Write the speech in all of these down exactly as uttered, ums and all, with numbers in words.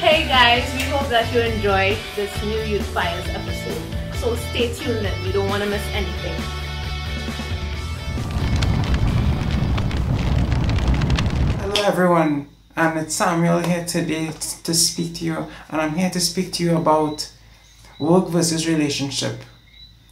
Hey guys, we hope that you enjoyed this new Youth Fires episode. So stay tuned and we don't want to miss anything. Hello everyone, um, it's Samuel here today to speak to you, and I'm here to speak to you about work versus relationship.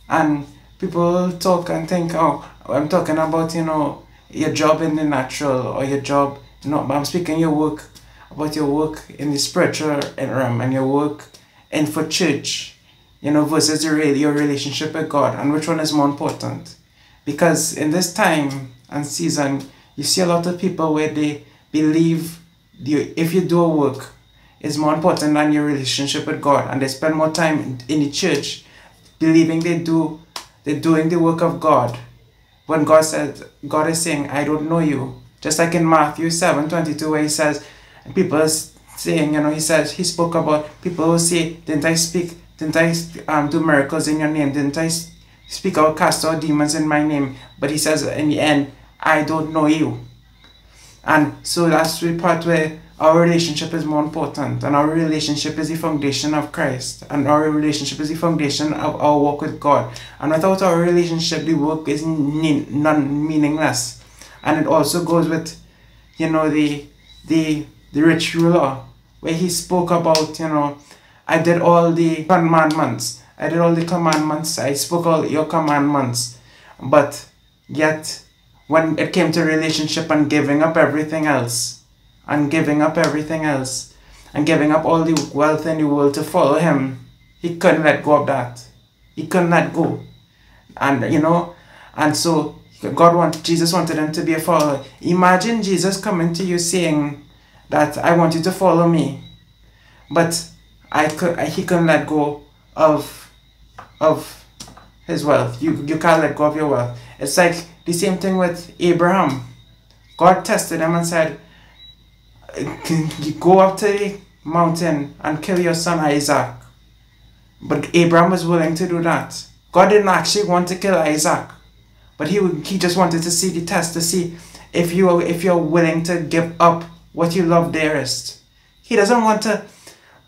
And people talk and think, oh, I'm talking about, you know, your job in the natural or your job, no, but I'm speaking your work. About your work in the spiritual realm and your work in for church, you know, versus your, your relationship with God, and which one is more important. Because in this time and season, you see a lot of people where they believe the, if you do work is more important than your relationship with God, and they spend more time in the church believing they do, they're doing the work of God, when God said, God is saying, I don't know you. Just like in Matthew seven twenty-two, where he says, people are saying, you know, he says, he spoke about people who say, didn't I speak, didn't I um, do miracles in your name, didn't I speak out, cast out demons in my name, but he says in the end, I don't know you. And so that's the part where our relationship is more important, and our relationship is the foundation of Christ, and our relationship is the foundation of our walk with God. And without our relationship, the work is non-meaningless. And it also goes with, you know, the, the, the rich ruler, where he spoke about, you know, I did all the commandments, I did all the commandments, I spoke all your commandments, but yet when it came to relationship and giving up everything else, and giving up everything else, and giving up all the wealth in the world to follow him, he couldn't let go of that. He couldn't let go. And, you know, and so God wanted, Jesus wanted him to be a follower. Imagine Jesus coming to you saying, that I want you to follow me, but I could, he couldn't let go of of his wealth. You you can't let go of your wealth. It's like the same thing with Abraham. God tested him and said, "Go up to the mountain and kill your son Isaac." But Abraham was willing to do that. God didn't actually want to kill Isaac, but he would, he just wanted to see the test to see if you are, if you're willing to give up what you love dearest. He doesn't want to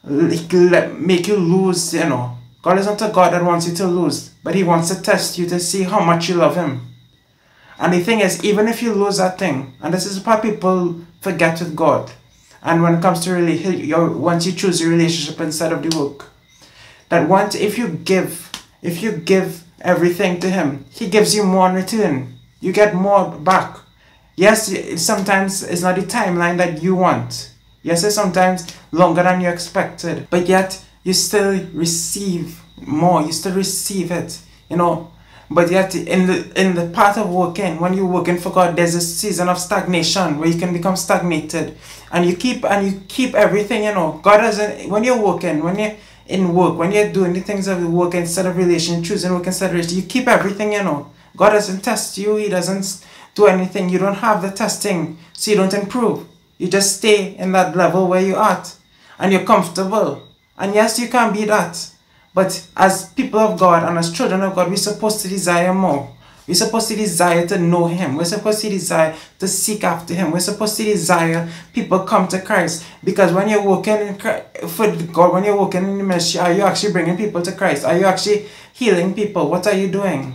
make you lose, you know. God isn't a God that wants you to lose, but he wants to test you to see how much you love him. And the thing is, even if you lose that thing, and this is what people forget with God, and when it comes to your, once you choose your relationship instead of the work, that once, if you give, if you give everything to him, he gives you more in return. You get more back. Yes, sometimes it's not the timeline that you want. Yes, it's sometimes longer than you expected. But yet, you still receive more. You still receive it, you know. But yet, in the, in the part of working, when you're working for God, there's a season of stagnation where you can become stagnated. And you keep, and you keep everything, you know. God doesn't, when you're working, when you're in work, when you're doing the things of work instead of relation, choosing work instead of relation, you keep everything, you know. God doesn't test you. He doesn't do anything. You don't have the testing, so you don't improve. You just stay in that level where you're at, and you're comfortable. And yes, you can be that, but as people of God and as children of God, we're supposed to desire more. We're supposed to desire to know him. We're supposed to desire to seek after him. We're supposed to desire people come to Christ, because when you're working in for God, when you're working in the ministry, are you actually bringing people to Christ? Are you actually healing people? What are you doing?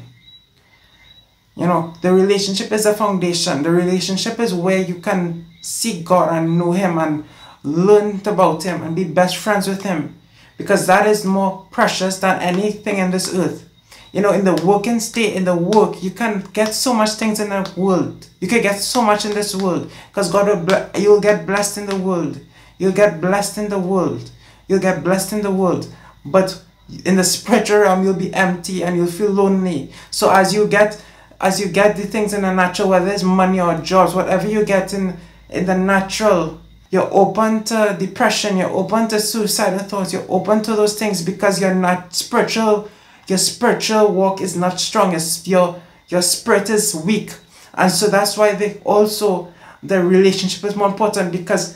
You know, the relationship is a foundation. The relationship is where you can seek God and know him and learn about him and be best friends with him, because that is more precious than anything in this earth. You know, in the working state, in the work, you can get so much things in the world. You can get so much in this world, because God will ble- you'll get blessed in the world. You'll get blessed in the world. You'll get blessed in the world. But in the spiritual realm, you'll be empty and you'll feel lonely. So as you get As you get the things in the natural, whether it's money or jobs, whatever you get in, in the natural, you're open to depression, you're open to suicidal thoughts, you're open to those things, because you're not spiritual. Your spiritual walk is not strong. It's your, your spirit is weak. And so that's why they also, the relationship is more important, because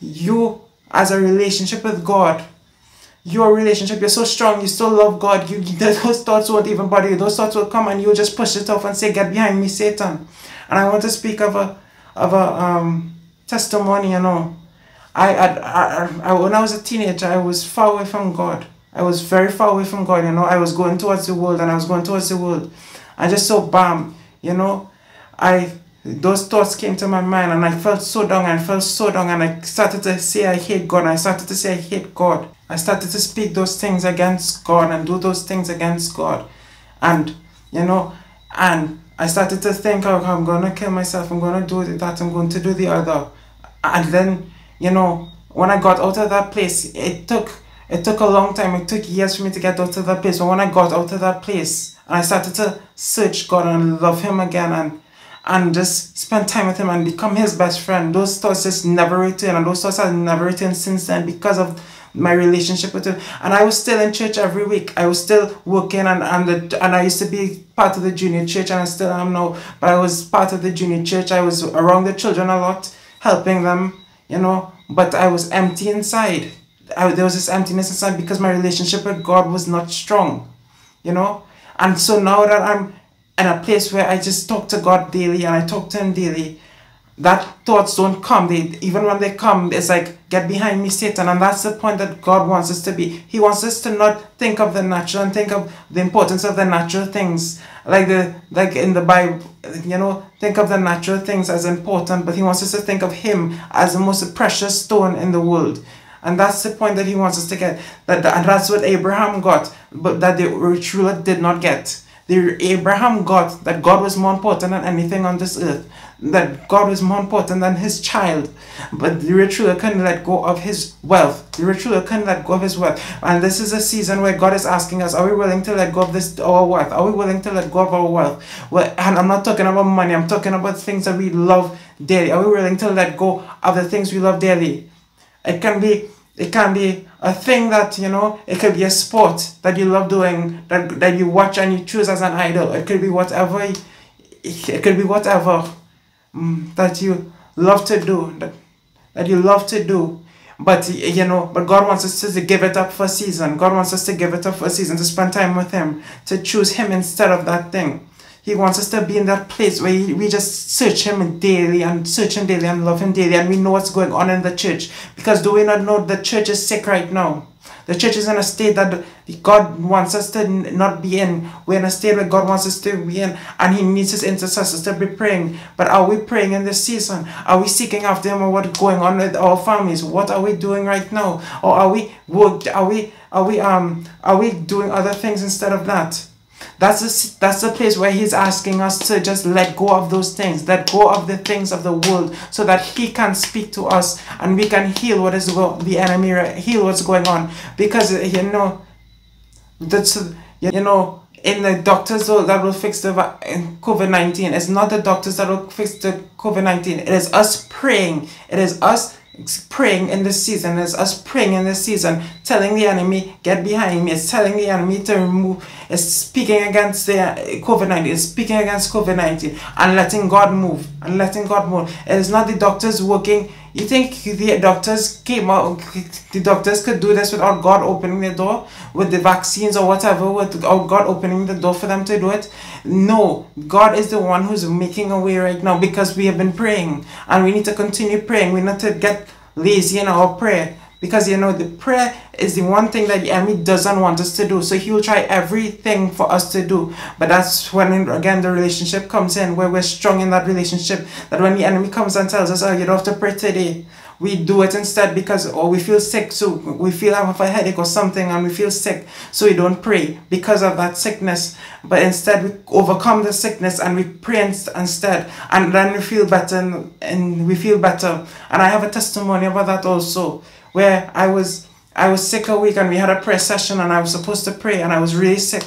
you, as a relationship with God, your relationship, you're so strong, you still love God, you, those thoughts won't even bother you. Those thoughts will come and you'll just push it off and say, get behind me, Satan. And I want to speak of a, of a um, testimony, you know. I, I, I, I, when I was a teenager, I was far away from God. I was very far away from God, you know. I was going towards the world, and I was going towards the world. And just so bam, you know, I those thoughts came to my mind, and I felt so down, and I felt so down, and I started to say I hate God, and I started to say I hate God. I started to speak those things against God and do those things against God. And, you know, and I started to think, oh, I'm going to kill myself, I'm going to do that, I'm going to do the other. And then, you know, when I got out of that place, it took, it took a long time, it took years for me to get out of that place. But when I got out of that place, and I started to search God and love Him again, and and just spend time with Him and become His best friend, those thoughts just never returned, and those thoughts have never returned since then because of my relationship with Him. And I was still in church every week. I was still working, and and, the, and I used to be part of the junior church, and I still am now, but I was part of the junior church. I was around the children a lot, helping them, you know, but I was empty inside. I, there was this emptiness inside because my relationship with God was not strong, you know. And so now that I'm in a place where I just talk to God daily and I talk to Him daily, that thoughts don't come. They, even when they come, it's like, get behind me, Satan. And that's the point that God wants us to be. He wants us to not think of the natural and think of the importance of the natural things. Like the like in the Bible, you know, think of the natural things as important, but He wants us to think of Him as the most precious stone in the world. And that's the point that He wants us to get. That, and that's what Abraham got, but that the rich ruler did not get. The Abraham got that God was more important than anything on this earth, that God was more important than his child. But the rich ruler couldn't let go of his wealth. The rich ruler couldn't let go of his wealth. And this is a season where God is asking us, are we willing to let go of this, our wealth? Are we willing to let go of our wealth? Well, and I'm not talking about money. I'm talking about things that we love daily. Are we willing to let go of the things we love daily? It can be It can be a thing that, you know, it could be a sport that you love doing, that, that you watch and you choose as an idol. It could be whatever, it could be whatever um, that you love to do, that, that you love to do. But, you know, but God wants us to give it up for a season. God wants us to give it up for a season, to spend time with Him, to choose Him instead of that thing. He wants us to be in that place where we just search Him daily and search Him daily and love Him daily, and we know what's going on in the church. Because do we not know the church is sick right now? The church is in a state that God wants us to not be in. We're in a state where God wants us to be in, and He needs His intercessors to be praying. But are we praying in this season? Are we seeking after Him, or what's going on with our families? What are we doing right now? Or are we worked? Are we are we um are we doing other things instead of that? That's the, that's the place where He's asking us to just let go of those things, let go of the things of the world, so that He can speak to us and we can heal what is go, the enemy, heal what's going on. Because, you know, that's, you know, in the doctors that will fix the COVID nineteen, it's not the doctors that will fix the COVID nineteen. It is us praying. It is us praying in this season. It is us praying in this season, telling the enemy, get behind me. It's telling the enemy to remove. It's speaking against the COVID nineteen. It's speaking against COVID nineteen and letting God move and letting God move. It is not the doctors working. You think the doctors came out, the doctors could do this without God opening the door with the vaccines or whatever, without God opening the door for them to do it? No, God is the one who's making a way right now, because we have been praying, and we need to continue praying. We need to get lazy in our prayer, because, you know, the prayer is the one thing that the enemy doesn't want us to do. So he will try everything for us to do. But that's when, again, the relationship comes in, where we're strong in that relationship. That when the enemy comes and tells us, oh, you don't have to pray today, we do it instead because, or we feel sick, so we feel I have a headache or something, and we feel sick, so we don't pray because of that sickness. But instead, we overcome the sickness and we pray instead, and then we feel better, and, and we feel better. And I have a testimony about that also, where I was I was sick a week, and we had a prayer session, and I was supposed to pray, and I was really sick.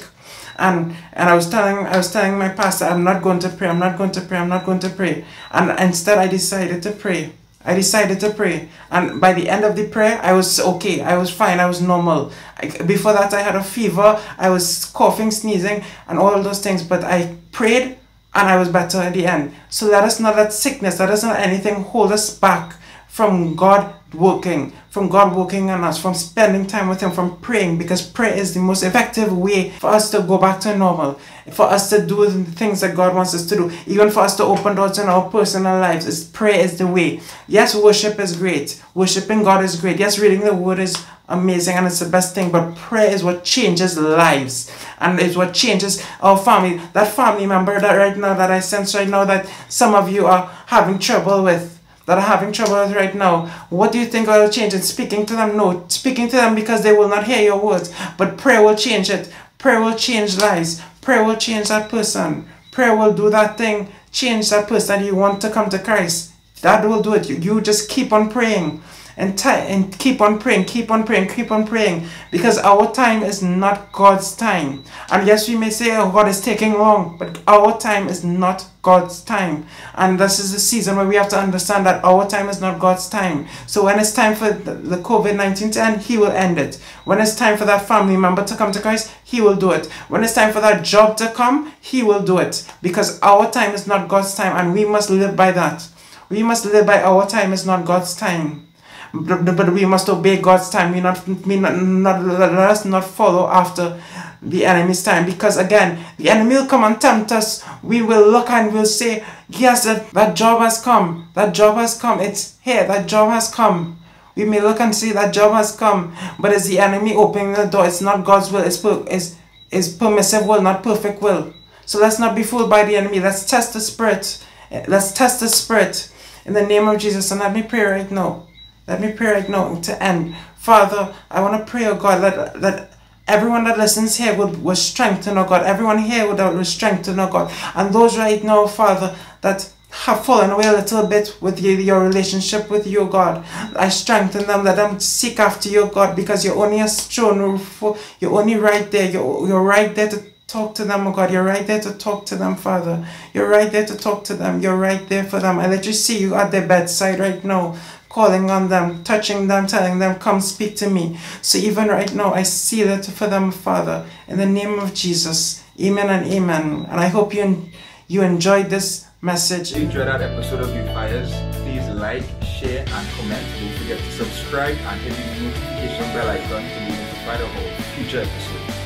And and I was telling I was telling my pastor, I'm not going to pray, I'm not going to pray, I'm not going to pray. And instead I decided to pray. I decided to pray, and by the end of the prayer, I was okay, I was fine, I was normal. I, before that, I had a fever, I was coughing, sneezing, and all those things, but I prayed, and I was better at the end. So let us not let sickness, let us not let anything hold us back from God working, from God working on us, from spending time with Him, from praying, because prayer is the most effective way for us to go back to normal, for us to do the things that God wants us to do, even for us to open doors in our personal lives. It's, prayer is the way. Yes, worship is great. Worshiping God is great. Yes, reading the Word is amazing and it's the best thing, but prayer is what changes lives, and it's what changes our family. That family member that right now, that I sense right now that some of you are having trouble with, that are having trouble with right now, what do you think will change it? Speaking to them? No. Speaking to them, because they will not hear your words. But prayer will change it. Prayer will change lives. Prayer will change that person. Prayer will do that thing. Change that person you want to come to Christ. That will do it. You, you just keep on praying. And, and keep on praying. Keep on praying. Keep on praying. Because our time is not God's time. And yes, we may say, oh, God is taking long. But our time is not God's time, and this is the season where we have to understand that our time is not God's time. So when it's time for the COVID nineteen to end, He will end it. When it's time for that family member to come to Christ, He will do it. When it's time for that job to come, He will do it, because our time is not God's time, and we must live by that. We must live by our time is not God's time, but we must obey God's time. We not, we not, not let us not follow after the enemy's time, because again, the enemy will come and tempt us. We will look and we'll say, yes, that, that job has come, that job has come, it's here, that job has come. We may look and see that job has come, but it's the enemy opening the door. It's not God's will. It's, it's, it's permissive will, not perfect will. So let's not be fooled by the enemy. Let's test the spirit. Let's test the spirit in the name of Jesus. And let me pray right now. Let me pray right now to end. Father, I want to pray, oh God, that, that everyone that listens here will, will strengthen, oh God. Everyone here will, will strengthen, oh God. And those right now, Father, that have fallen away a little bit with you, your relationship with you, God, I strengthen them, let them seek after you, God, because you're only a stone, you're only right there, you're, you're right there to talk to them, oh God. You're right there to talk to them, Father. You're right there to talk to them. You're right there for them. I let you see you at their bedside right now, calling on them, touching them, telling them, come speak to me. So even right now, I see that for them, Father, in the name of Jesus. Amen and amen. And I hope you, you enjoyed this message. If you enjoyed that episode of Youth Fires, please like, share, and comment. Don't forget to subscribe and hit the notification bell icon to be notified of all future episodes.